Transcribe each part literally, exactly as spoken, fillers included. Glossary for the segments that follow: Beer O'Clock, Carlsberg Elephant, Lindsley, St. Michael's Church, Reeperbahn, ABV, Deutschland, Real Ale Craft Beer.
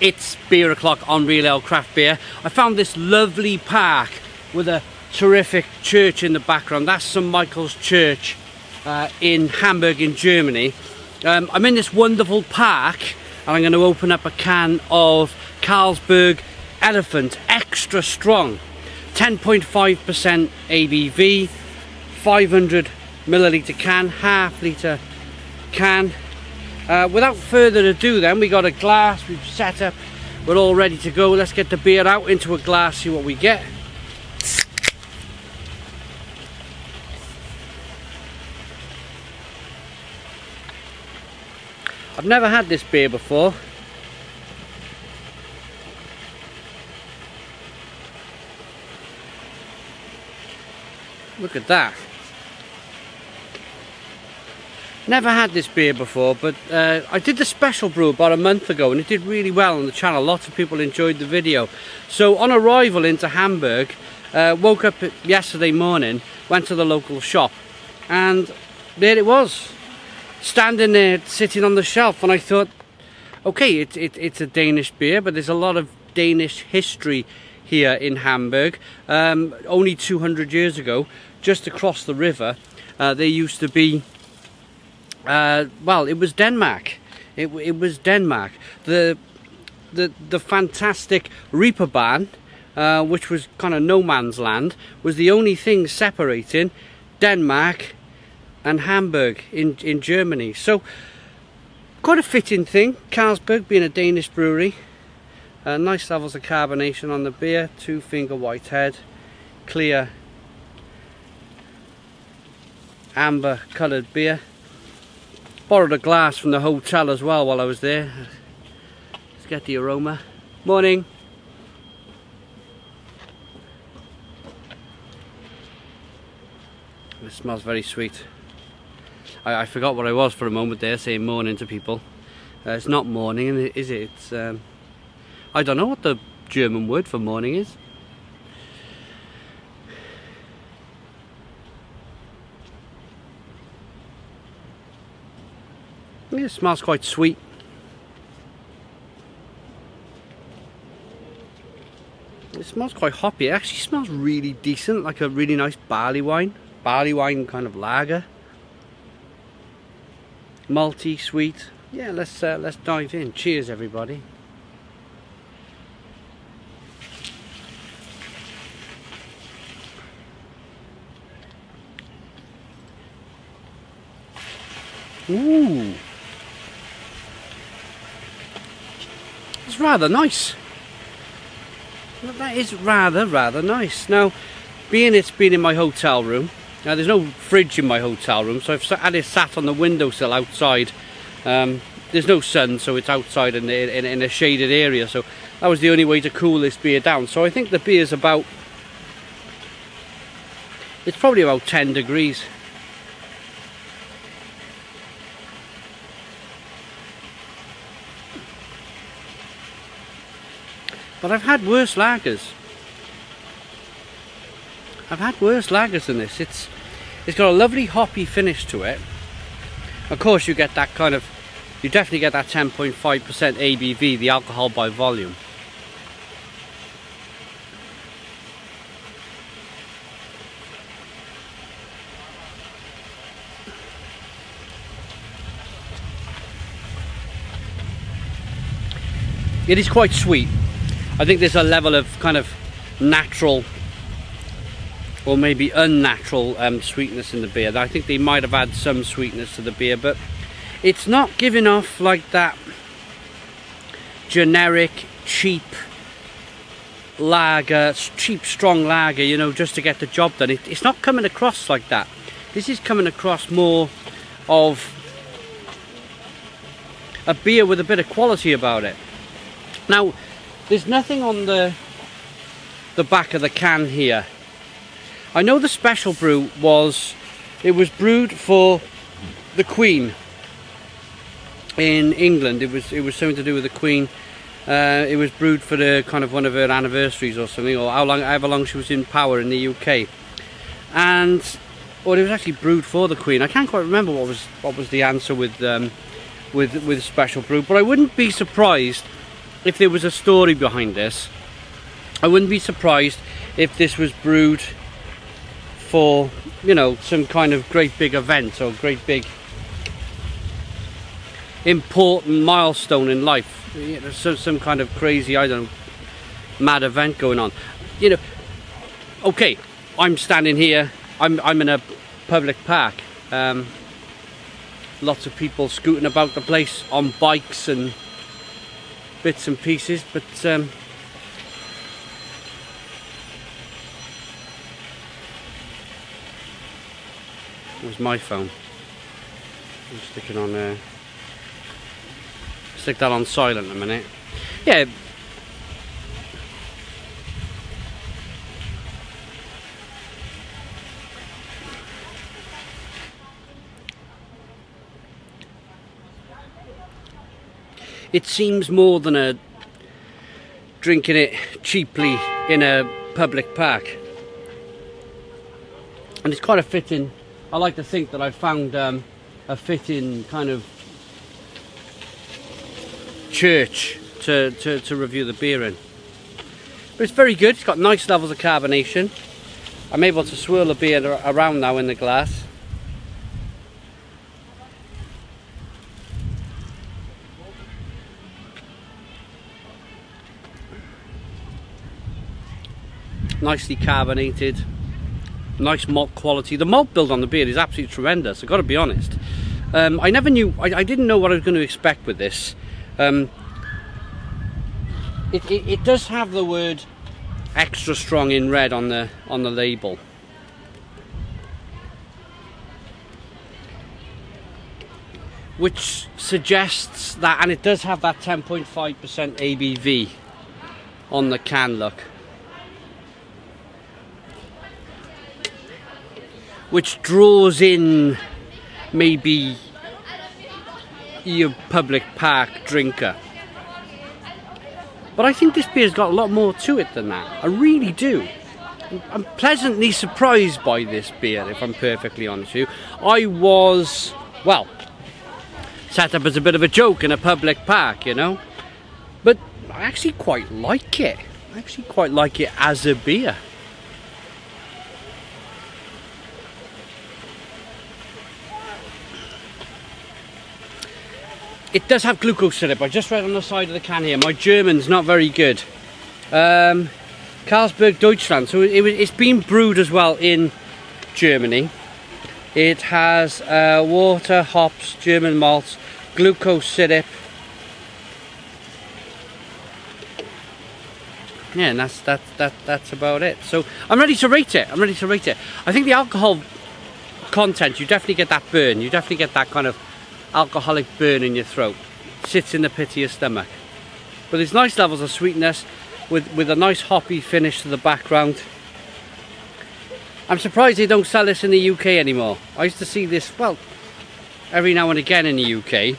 It's Beer O'Clock on Real Ale Craft Beer. I found this lovely park with a terrific church in the background. That's Saint Michael's Church uh, in Hamburg in Germany. Um, I'm in this wonderful park and I'm going to open up a can of Carlsberg Elephant, extra strong. ten point five percent A B V, five hundred milliliter can, half litre can. Uh, without further ado then, we got a glass, we've set up, we're all ready to go. Let's get the beer out into a glass, see what we get. I've never had this beer before. Look at that. Never had this beer before, but uh, I did the special brew about a month ago and it did really well on the channel. Lots of people enjoyed the video. So on arrival into Hamburg, uh, woke up yesterday morning, went to the local shop, and there it was, standing there, sitting on the shelf. And I thought, okay, it, it, it's a Danish beer, but there's a lot of Danish history here in Hamburg. Um, only two hundred years ago, just across the river, uh, there used to be Uh, well, it was Denmark. It, it was Denmark. The the the fantastic Reeperbahn, uh, which was kind of no man's land, was the only thing separating Denmark and Hamburg in in Germany. So, quite a fitting thing. Carlsberg being a Danish brewery, uh, nice levels of carbonation on the beer. Two finger white head, clear amber coloured beer. Borrowed a glass from the hotel as well while I was there. Let's get the aroma. Morning. It smells very sweet. I, I forgot what I was for a moment there, saying morning to people. Uh, it's not morning, is it? It's, um, I don't know what the German word for morning is. It smells quite sweet. It smells quite hoppy. It actually smells really decent, like a really nice barley wine. Barley wine kind of lager. Malty, sweet. Yeah, let's uh, let's dive in. Cheers, everybody. Ooh. It's rather nice. That is rather, rather nice. Now, being it's been in my hotel room, now there's no fridge in my hotel room, so I've had it sat on the windowsill outside. Um, there's no sun, so it's outside in, the, in, in a shaded area, so that was the only way to cool this beer down. So I think the beer's about, it's probably about ten degrees. But I've had worse lagers. I've had worse lagers than this. It's it's got a lovely hoppy finish to it. Of course, you get that kind of, you definitely get that ten point five percent A B V, the alcohol by volume. It is quite sweet. I think there's a level of kind of natural or maybe unnatural um, sweetness in the beer. I think they might have had some sweetness to the beer, but it's not giving off like that generic, cheap lager, cheap strong lager, you know, just to get the job done. It, it's not coming across like that. This is coming across more of a beer with a bit of quality about it. Now, there's nothing on the the back of the can here. I know the special brew was, it was brewed for the Queen in England. It was it was something to do with the Queen. Uh, it was brewed for the kind of one of her anniversaries or something, or how long, however long she was in power in the U K. And well, it was actually brewed for the Queen. I can't quite remember what was what was the answer with um, with with special brew, but I wouldn't be surprised if there was a story behind this. I wouldn't be surprised if this was brewed for, you know, some kind of great big event or great big important milestone in life. You know, so, some kind of crazy, I don't know, mad event going on. You know, okay, I'm standing here, I'm, I'm in a public park. Um, lots of people scooting about the place on bikes and bits and pieces, but um, it was my phone. I'm sticking on there. Uh, stick that on silent a minute. Yeah. It seems more than a drinking it cheaply in a public park. And it's quite a fitting, I like to think that I've found um, a fitting kind of church to, to, to review the beer in. But it's very good, it's got nice levels of carbonation. I'm able to swirl the beer around now in the glass. Nicely carbonated, nice malt quality. The malt build on the beer is absolutely tremendous, I've got to be honest. Um, I never knew, I, I didn't know what I was going to expect with this. Um, it, it, it does have the word extra strong in red on the on the label. Which suggests that, and it does have that ten point five percent A B V on the can, look. Which draws in maybe your public park drinker. But I think this beer's got a lot more to it than that. I really do. I'm pleasantly surprised by this beer, if I'm perfectly honest with you. I was, well, set up as a bit of a joke in a public park, you know. But I actually quite like it. I actually quite like it as a beer. It does have glucose in it, but I just read on the side of the can here. My German's not very good. Um, Carlsberg Deutschland, so it, it's been brewed as well in Germany. It has uh, water, hops, German malts, glucose syrup. Yeah, and that's that that that's about it. So I'm ready to rate it. I'm ready to rate it. I think the alcohol content, you definitely get that burn. You definitely get that kind of alcoholic burn in your throat, sits in the pit of your stomach, but there's nice levels of sweetness with with a nice hoppy finish to the background. I'm surprised they don't sell this in the U K anymore. I used to see this, well, every now and again in the U K.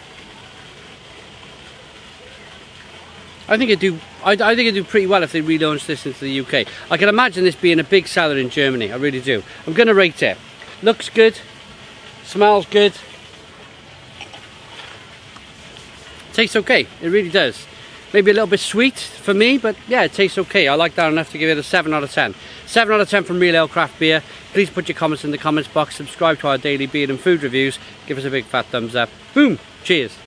I think it do I, I think it do pretty well if they relaunch this into the U K. I can imagine this being a big seller in Germany. I really do. I'm gonna rate it. Looks good, smells good, tastes okay. It really does. Maybe a little bit sweet for me, but yeah, it tastes okay. I like that enough to give it a seven out of ten. seven out of ten from Real Ale Craft Beer. Please put your comments in the comments box. Subscribe to our daily beer and food reviews. Give us a big fat thumbs up. Boom. Cheers.